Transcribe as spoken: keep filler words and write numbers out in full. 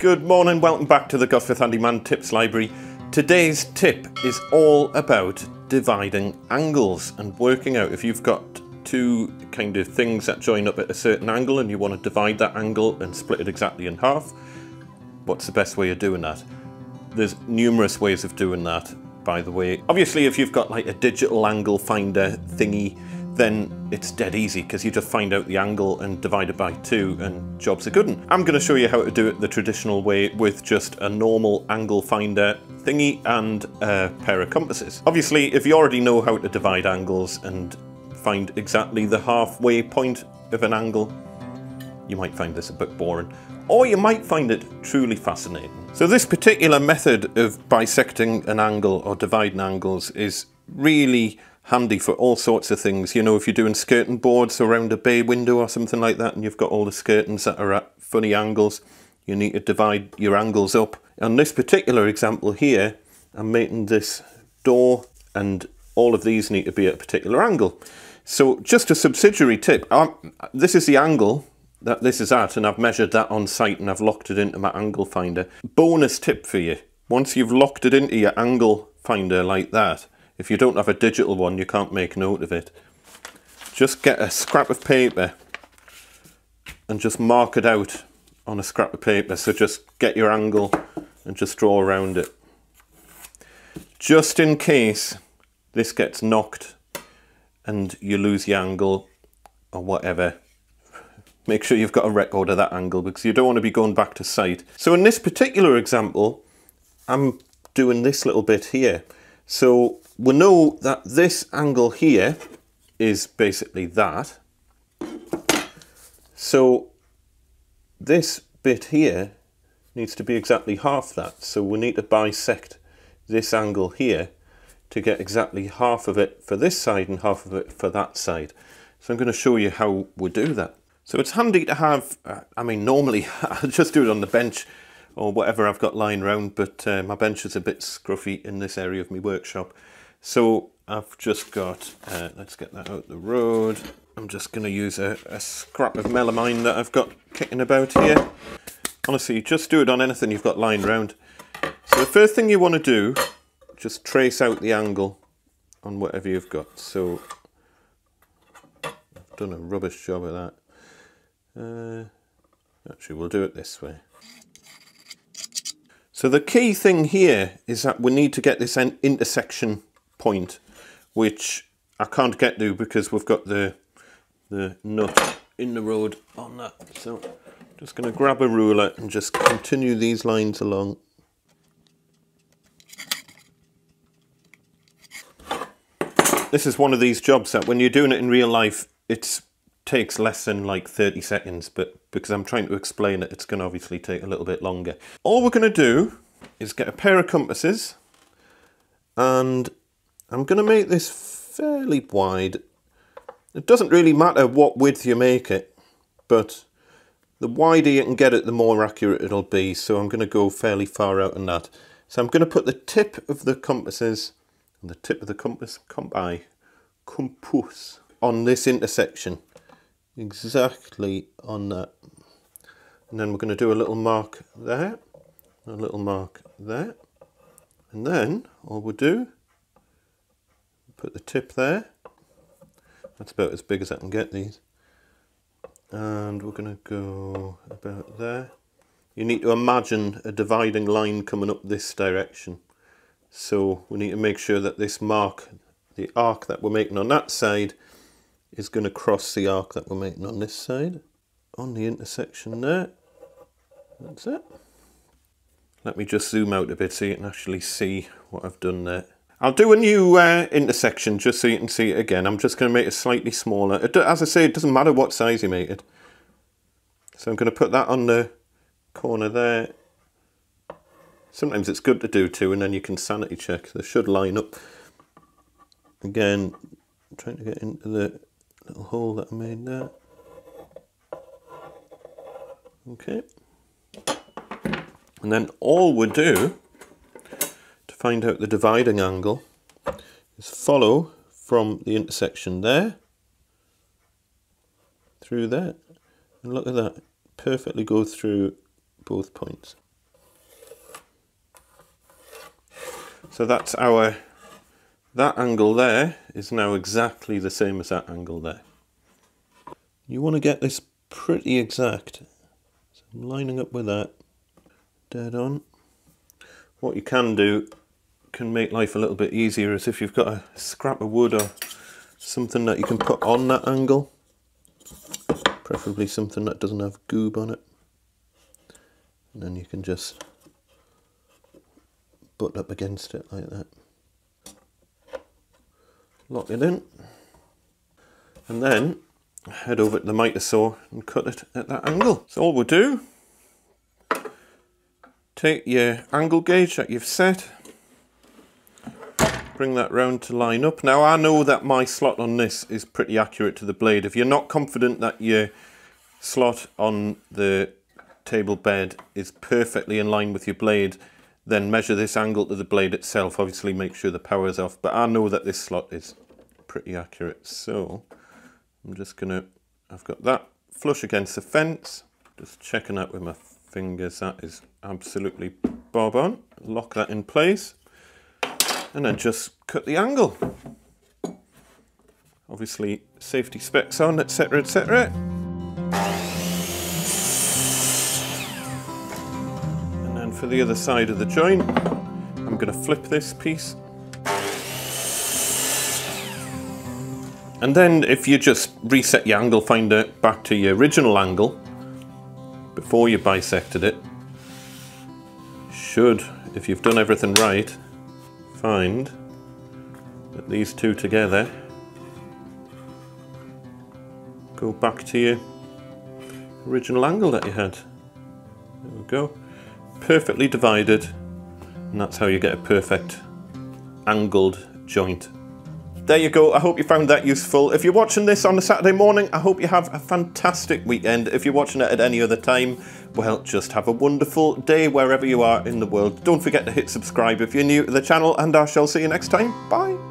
Good morning, welcome back to the Gosforth Handyman Tips Library. Today's tip is all about dividing angles and working out if you've got two kind of things that join up at a certain angle and you want to divide that angle and split it exactly in half. What's the best way of doing that? There's numerous ways of doing that, by the way. Obviously, if you've got like a digital angle finder thingy, then it's dead easy because you just find out the angle and divide it by two and jobs are good. I'm going to show you how to do it the traditional way with just a normal angle finder thingy and a pair of compasses. Obviously, if you already know how to divide angles and find exactly the halfway point of an angle, you might find this a bit boring, or you might find it truly fascinating. So this particular method of bisecting an angle or dividing angles is really handy for all sorts of things. You know, if you're doing skirting boards around a bay window or something like that, and you've got all the skirtings that are at funny angles, you need to divide your angles up. And this particular example here, I'm making this door, and all of these need to be at a particular angle. So just a subsidiary tip, I'm, this is the angle that this is at, and I've measured that on site and I've locked it into my angle finder. Bonus tip for you, once you've locked it into your angle finder like that, if you don't have a digital one, you can't make note of it. Just get a scrap of paper and just mark it out on a scrap of paper. So just get your angle and just draw around it. Just in case this gets knocked and you lose your angle or whatever, make sure you've got a record of that angle because you don't want to be going back to site. So in this particular example, I'm doing this little bit here. So we know that this angle here is basically that. So this bit here needs to be exactly half that. So we need to bisect this angle here to get exactly half of it for this side and half of it for that side. So I'm going to show you how we do that. So it's handy to have, I mean, normally I just do it on the bench or whatever I've got lying around, but uh, my bench is a bit scruffy in this area of my workshop. So I've just got, uh, let's get that out the road. I'm just gonna use a, a scrap of melamine that I've got kicking about here. Honestly, just do it on anything you've got lying around. So the first thing you wanna do, just trace out the angle on whatever you've got. So I've done a rubbish job of that. Uh, actually, we'll do it this way. So the key thing here is that we need to get this intersection point, which I can't get to because we've got the, the nut in the road on that. So I'm just going to grab a ruler and just continue these lines along. This is one of these jobs that when you're doing it in real life, it takes less than like thirty seconds, but because I'm trying to explain it, it's going to obviously take a little bit longer. All we're going to do is get a pair of compasses, and I'm going to make this fairly wide. It doesn't really matter what width you make it, but the wider you can get it, the more accurate it'll be. So I'm going to go fairly far out on that. So I'm going to put the tip of the compasses, and the tip of the compass, compi, compass, on this intersection. Exactly on that. And then we're going to do a little mark there, a little mark there, and then all we'll do, put the tip there. That's about as big as I can get these. And we're going to go about there. You need to imagine a dividing line coming up this direction. So we need to make sure that this mark, the arc that we're making on that side, is going to cross the arc that we're making on this side, on the intersection there. That's it. Let me just zoom out a bit so you can actually see what I've done there. I'll do a new uh, intersection just so you can see it again. I'm just going to make it slightly smaller. It, as I say, it doesn't matter what size you make it. So I'm going to put that on the corner there. Sometimes it's good to do too, and then you can sanity check. They should line up. Again, I'm trying to get into the little hole that I made there. Okay. And then all we do to find out the dividing angle is follow from the intersection there through there. And look at that, perfectly go through both points. So that's our, that angle there is now exactly the same as that angle there. You want to get this pretty exact. So I'm lining up with that, dead on. What you can do, can make life a little bit easier, is if you've got a scrap of wood or something that you can put on that angle, preferably something that doesn't have goob on it, and then you can just butt up against it like that. Lock it in, and then head over to the mitre saw and cut it at that angle. So all we'll do, take your angle gauge that you've set, bring that round to line up. Now I know that my slot on this is pretty accurate to the blade. If you're not confident that your slot on the table bed is perfectly in line with your blade, then measure this angle to the blade itself. Obviously make sure the power's off, but I know that this slot is pretty accurate. So I'm just gonna, I've got that flush against the fence. Just checking that with my fingers, that is absolutely bob on. Lock that in place. And then just cut the angle. Obviously, safety specs on, et cetera, et cetera. And then for the other side of the joint, I'm going to flip this piece. And then if you just reset your angle finder back to your original angle before you bisected it, should, if you've done everything right, find that these two together go back to your original angle that you had. There we go. Perfectly divided, and that's how you get a perfect angled joint. There you go. I hope you found that useful. If you're watching this on a Saturday morning, I hope you have a fantastic weekend. If you're watching it at any other time, well, just have a wonderful day wherever you are in the world. Don't forget to hit subscribe if you're new to the channel, and I shall see you next time. Bye.